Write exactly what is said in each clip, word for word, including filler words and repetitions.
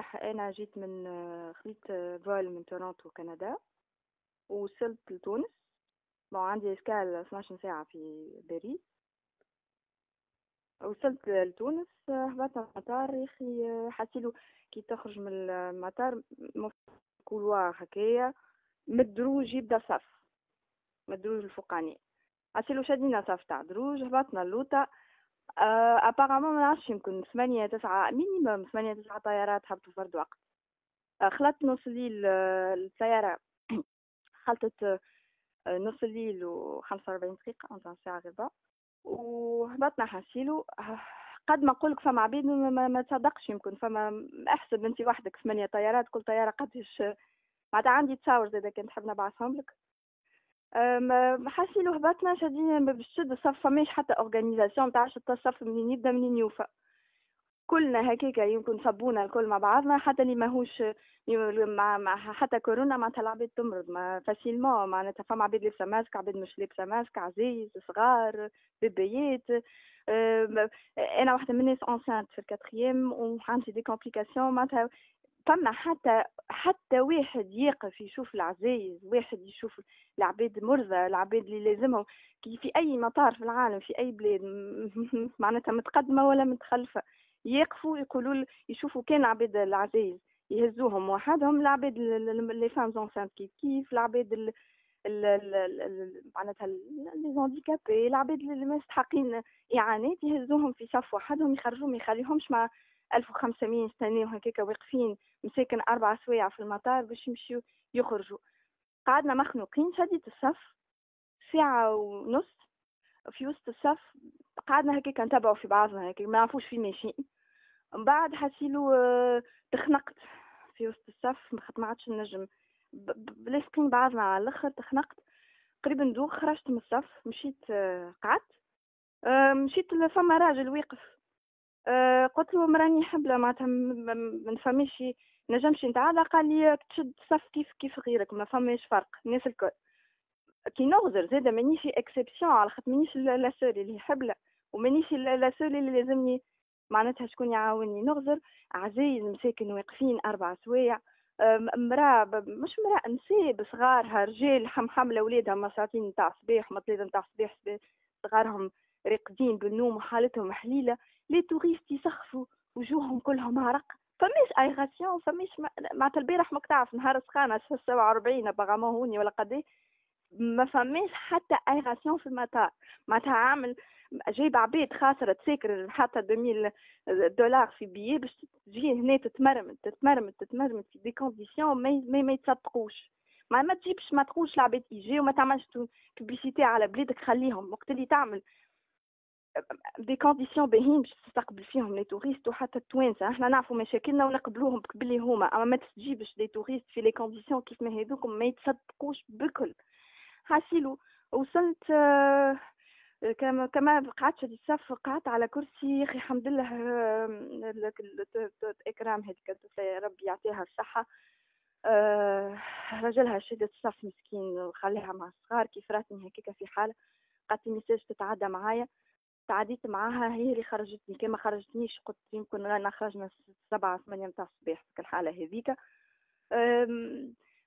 صحيح أنا جيت من خديت فول من تورونتو كندا ووصلت لتونس. بون عندي إسكال اثناش ساعة في باريس. وصلت لتونس هبطت المطار، يا أخي حسيلو كي تخرج من المطار كولوار هكايا مدروج يبدا صف، مدروج الفوقاني حسيلو شادينا صف تاع دروج. هبطنا اللوطة ابارامون منعرفش يمكن ثمانية تسعة مينيموم ثمانية تسعة طيارات هبطوا في فرد وقت. خلطت نص الليل الطيارة خلطت نص الليل وخمسة وأربعين دقيقة نتاع ساعة غير، وهبطنا حاسيلو. قد ما نقولك فما عبيد ما تصدقش يمكن، فما احسب انت وحدك ثمانية طيارات كل طيارة قداش، معناتها عندي تصاور زادا كان تحب نبعثهم لك. حاسيلو هبطنا شادينا بالشد الصف، فماش حتى اورغانيزاسيون متاعش الصف منين يبدا منين يوفى. كلنا هكاكا يمكن صبونا الكل مع بعضنا، حتى اللي ماهوش مع, مع حتى كورونا معناتها العباد تمرض ما فاسيلمون. معناتها فما عباد لابسه ماسك، عباد مش لابسه ماسك، عزيز صغار بيبيات. أه انا واحده من الناس انسانت في الكاتريام وعندي دي كومبليكاسيون. معناتها فما حتى حتى واحد يقف يشوف العزايز، واحد يشوف العباد مرضى، العباد اللي لازمهم كي في اي مطار في العالم في اي بلاد معناتها متقدمه ولا متخلفه، يقفوا يقولوا يشوفوا كان عباد العزايز يهزوهم وحدهم، العباد لي فام زونسانت كيف كيف، العباد معناتها لي زونديكابي، العباد اللي مستحقين اعانات يهزوهم في صف وحدهم يخرجوهم، ما يخليهمش مع ألف وخمسمية سنه وهكاكا واقفين مساكن اربع سوايع في المطار باش يمشيو يخرجوا. قعدنا مخنوقين، شديت الصف ساعه ونص في وسط الصف، قعدنا هكاك نتبعوا في بعضنا هكاك ما نعرفوش فين ماشيين. من بعد حسيلو تخنقت في وسط الصف، ما عادش نجم لاصقين بعضنا على الاخر، تخنقت قريب ندوخ. خرجت من الصف مشيت قعدت، مشيت فما راجل واقف قلت له مراني حبله معناتها ما نفهمش نجمش نتعادل. قال لي تشد الصف كيف كيف غيرك ما فماش فرق، الناس الكل. كي نغزر زاده مانيش اكسبسيون على خاطر مانيش لا سور اللي حبله ومانيش لا سور اللي لازمني معناتها شكون يعاوني. نغزر عزايز مساكن واقفين اربع سوايع، مراه مش مراه نساء صغارها، رجال حمله ولادها مساطين نتاع صباح مطليده نتاع صباح، صغارهم راقدين بالنوم وحالتهم حليله. لي توريست يسخفوا وجوههم كلهم عرق، فماش ايغاسيون فماش معناتها. البارح ماك تعرف نهار سخانه سبعة وأربعين ابغامون هوني ولا قداش، ما فماش حتى ايغاسيون في المطار. معناتها عامل جايب عباد خاسره تساكر حتى ألفين دولار في بيي باش تجي هنا تتمرمد تتمرمد تتمرمد في دي كونديسيون ما ما يتصدقوش. ما ما تجيبش ما تقولش العباد يجي وما تعملش بيسيتي على بلادك، خليهم وقت اللي تعمل دي كونديسيون باهين باش تستقبل فيهم لي توريست. وحتى التوانسه احنا نعرفوا مشاكلنا ونقبلوهم باللي هما، اما ما تجيبش لي توريست في لي كونديسيون كيف ما هذوك ما يتصدقوش بكل. حاسيلو وصلت كما كما قعدت في الصف، قعدت على كرسي. يا اخي الحمد لله اكرام هذيك ربي يعطيها الصحه، رجلها شدت الصف مسكين وخليها مع الصغار. كيف راتني هكاك في حاله قالت لي ميساج تتعدى معايا، تعديت معاها هي اللي خرجتني. كما خرجتنيش قلت يمكن انا خرجنا سبعة ثمانية متاع الصباح في الحاله هذيك.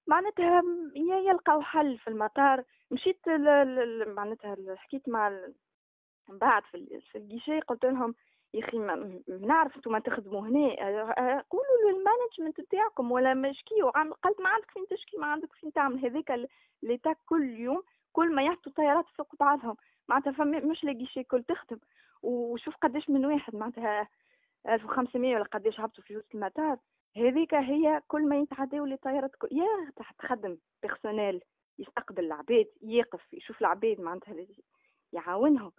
معناتها يلقاو حل في المطار. مشيت ل... ل... معناتها حكيت مع ال... بعد في الجيشي، قلت لهم يا اخي ما نعرف انتم تخدموا هنا، قولوا للمانجمنت نتاعكم ولا مشكيو. قالت ما عندك فين تشكي ما عندك فين تعمل. هذاك ليتا كل يوم كل ما يحطوا طيارات فوق بعضهم معناتها مش الجيشي كل تخدم. وشوف قداش من واحد معناتها ألف وخمسمية ولا قداش هبطوا في وسط المطار. هذيك هي كل ما يتعداو لي طيارات يا تخدم بيرسونيل يستقبل العباد، يقف يشوف العباد معناتها يعاونهم،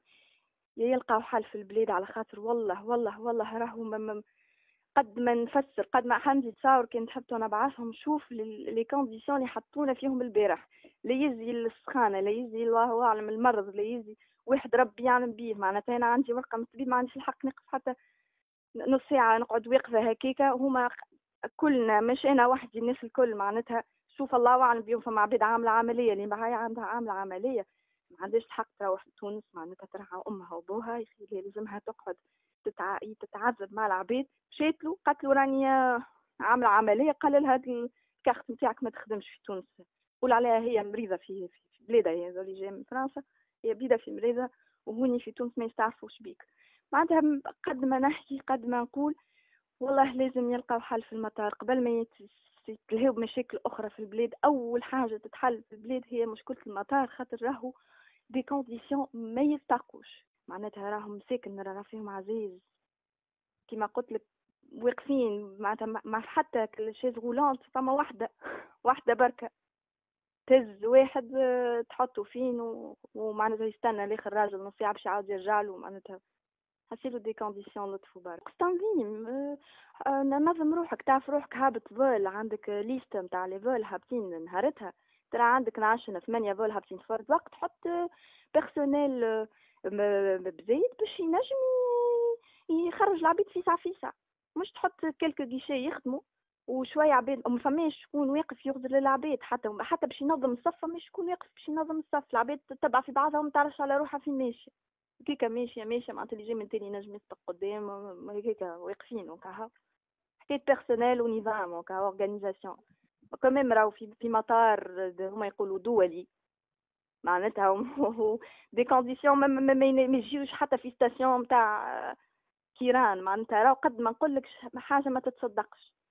يا يلقاو حل في البلاد. على خاطر والله والله والله راهو قد ما نفسر قد ما عندي تصاور كان تحبتو نبعثهم. شوف لي كونديسيون اللي حطونا فيهم البارح، لا يزي السخانه لا يزي الله اعلم المرض لا يزي واحد ربي يعلم بيه. معناتها انا عندي ورقه من الطبيب ما عنديش الحق نقف حتى نص ساعه نقعد واقفه هكاكا. هما كلنا مش انا وحدي الناس الكل معناتها شوف الله اعلم بيهم. فما عباد عامله عمليه اللي معايا عندها عامله عمليه ما عندهاش الحق تروح لتونس معناتها ترعى امها وابوها. يا اخي لازمها تقعد تتع... تتعذب مع العباد. مشات له قالت له راني عامله عمليه، قال لها هذا الكارت نتاعك ما تخدمش في تونس. قول عليها هي مريضه في في بلادها، هي اللي جايه من فرنسا، هي بلادها في مريضه وهوني في تونس ما يستعرفوش بيك. معناتها قد ما نحكي قد ما نقول والله لازم يلقاو حل في المطار قبل ما يتلهوا بمشاكل اخرى في البلاد. اول حاجه تتحل في البلاد هي مشكله المطار، خاطر راهو دي كونديسيون ما يستحقوش، معناتها راهم ساكن راه فيهم عزيز كما قلت لك، واقفين معناتها مع حتى الشيز غولانت فما واحده واحده بركه تهز واحد تحطه فين ومعناتها يستنى لاخر راجل نصيحه باش يعاود يرجع له، معناتها حسيلو دي كونديسيون لطف وبرك. قسطنطين نظم روحك، تعرف روحك هابط فول، عندك ليست نتاع لي فول هابطين نهارتها، ترى عندك نعشن ثمانية فول هابطين في فرد وقت، حط بيرسونيل بزايد باش ينجم يخرج العبيد فيسع فيسع، مش تحط كلكو غيشي يخدموا وشويه عباد ما فماش شكون واقف يغدر للعباد، حتى حتى باش ينظم الصف مش شكون واقف باش ينظم الصف، العباد تتبع في بعضها وما تعرفش على روحها فين ماشيه، هكاكا ماشيه ماشيه معناتها اللي جاي من تاني نجم يسبق قدام هكاكا واقفين وكاها، حكايه بيرسونيل ونظام وكا اورغانيزاسيون كمان. راهو في في مطار هما يقولوا دولي، معناتها دي كونديسيون ما يجيوش حتى في ستاسيون نتاع كيران، معناتها راهو قد ما نقولك حاجه ما تتصدقش.